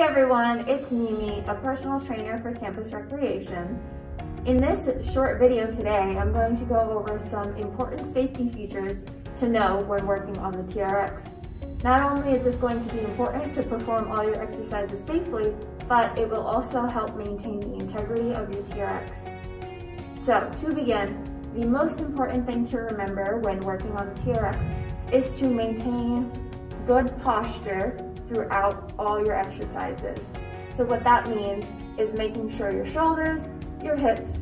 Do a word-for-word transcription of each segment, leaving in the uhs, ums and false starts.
Hey everyone, it's Mimi, a personal trainer for Campus Recreation. In this short video today, I'm going to go over some important safety features to know when working on the T R X. Not only is this going to be important to perform all your exercises safely, but it will also help maintain the integrity of your T R X. So, to begin, the most important thing to remember when working on the T R X is to maintain good posture throughout all your exercises. So what that means is making sure your shoulders, your hips,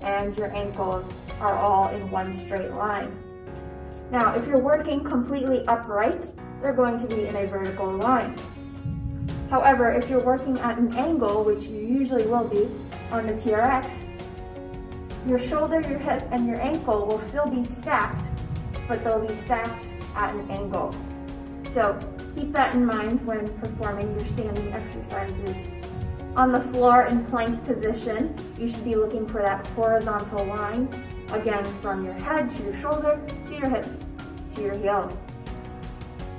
and your ankles are all in one straight line. Now, if you're working completely upright, they're going to be in a vertical line. However, if you're working at an angle, which you usually will be on the T R X, your shoulder, your hip, and your ankle will still be stacked, but they'll be stacked at an angle. So keep that in mind when performing your standing exercises. On the floor in plank position, you should be looking for that horizontal line, again from your head to your shoulder, to your hips, to your heels.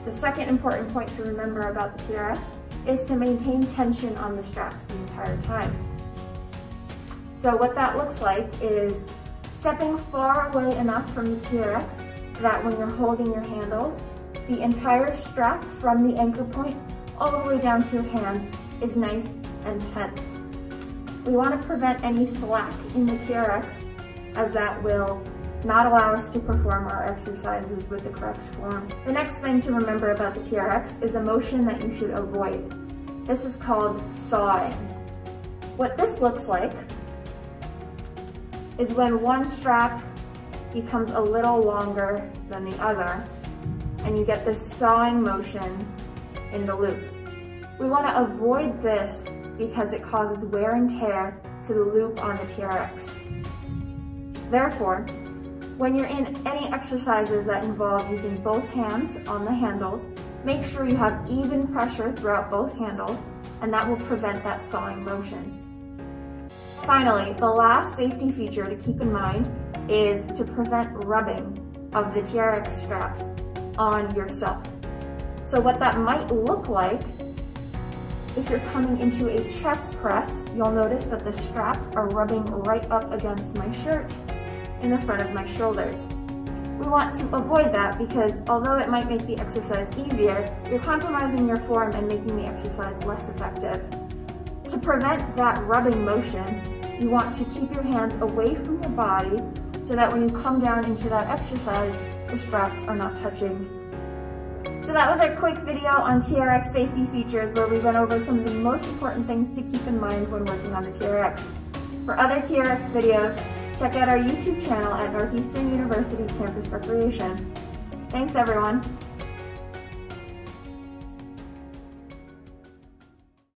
The second important point to remember about the T R X is to maintain tension on the straps the entire time. So what that looks like is stepping far away enough from the T R X that when you're holding your handles, the entire strap from the anchor point all the way down to your hands is nice and tense. We want to prevent any slack in the T R X, as that will not allow us to perform our exercises with the correct form. The next thing to remember about the T R X is a motion that you should avoid. This is called sawing. What this looks like is when one strap becomes a little longer than the other, and you get this sawing motion in the loop. We want to avoid this because it causes wear and tear to the loop on the T R X. Therefore, when you're in any exercises that involve using both hands on the handles, make sure you have even pressure throughout both handles, and that will prevent that sawing motion. Finally, the last safety feature to keep in mind is to prevent rubbing of the T R X straps on yourself. So what that might look like, if you're coming into a chest press, you'll notice that the straps are rubbing right up against my shirt in the front of my shoulders. We want to avoid that because although it might make the exercise easier, you're compromising your form and making the exercise less effective. To prevent that rubbing motion, you want to keep your hands away from your body so that when you come down into that exercise, the straps are not touching. So that was our quick video on T R X safety features, where we went over some of the most important things to keep in mind when working on the T R X. For other T R X videos, check out our YouTube channel at Northeastern University Campus Recreation. Thanks everyone!